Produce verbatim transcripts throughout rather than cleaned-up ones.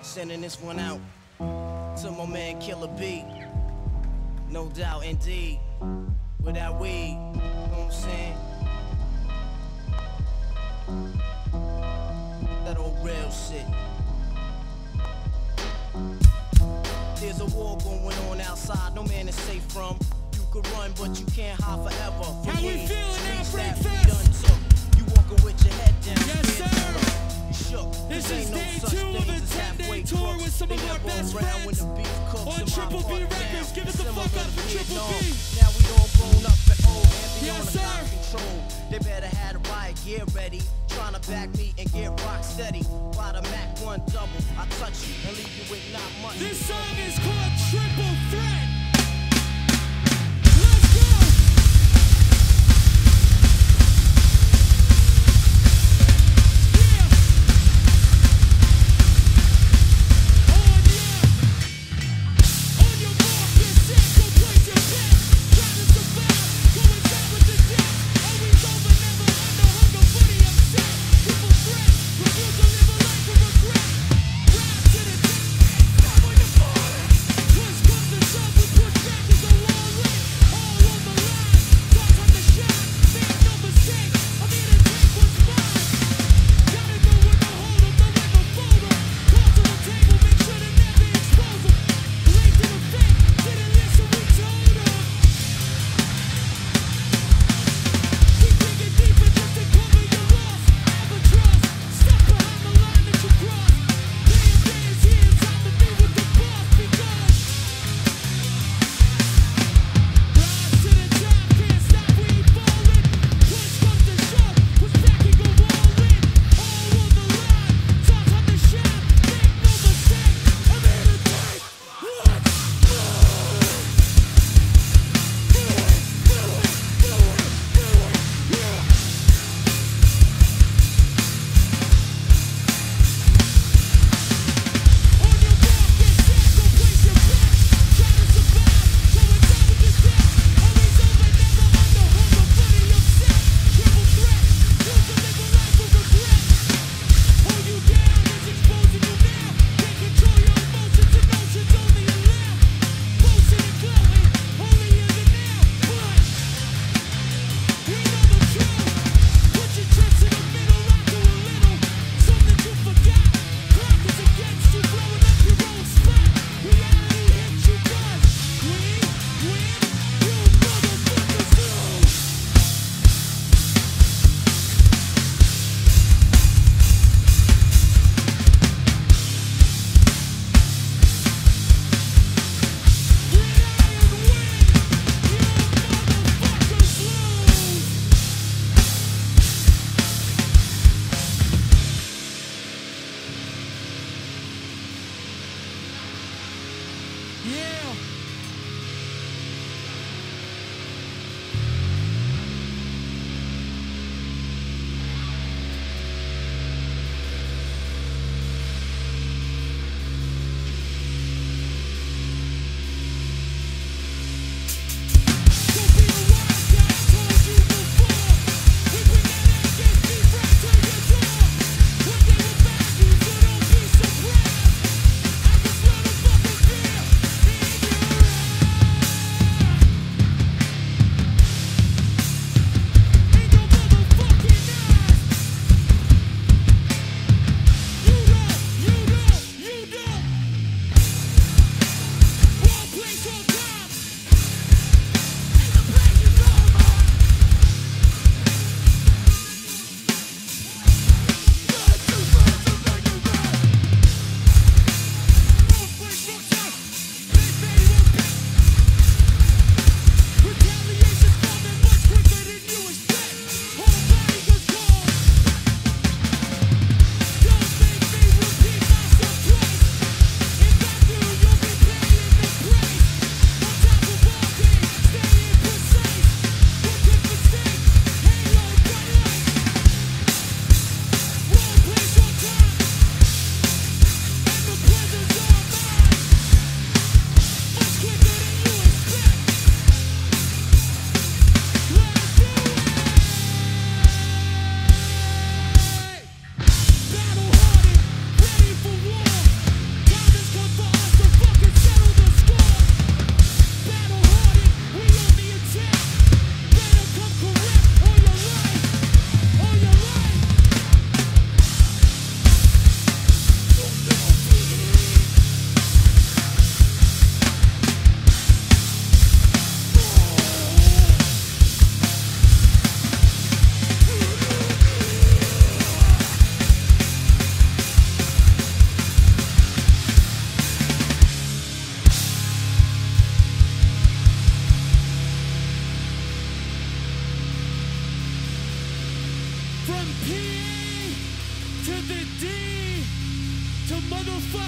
Sending this one out to my man Killer B. No doubt indeed. Without weed, you know what I'm saying? That old real shit. There's a war going on outside, no man is safe from. You could run, but you can't hide forever. For how we feeling now, Breakfast? You walking with your head down. Yes, sir. This is day two of a ten-day tour with some of our best friends on Triple B Records. Give it the fuck up for Triple B. Now we all grown up and old. Yes, sir. They better have a riot gear ready, trying to back me and get rock steady. By the Mac one double, I touch you and leave you with not much. This song is called Triple Threat. Shut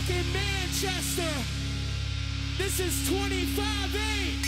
fucking Manchester. This is twenty-five eight.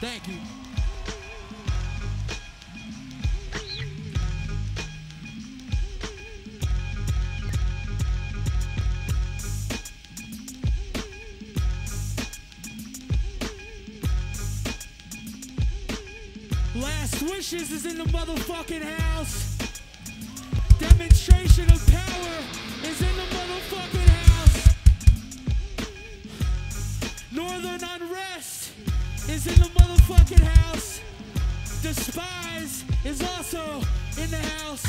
Thank you. Last Wishes is in the motherfucking house. Demonstration of Power is in the motherfucking house. Northern Unrest is in the motherfucking house. Despise is also in the house.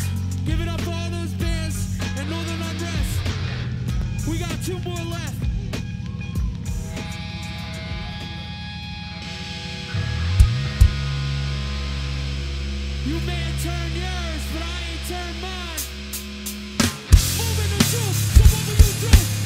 Give it up for all those bands and Northern Unrest. We got two more left. You may have turned yours, but I ain't turned mine. Moving the truth, come over you through.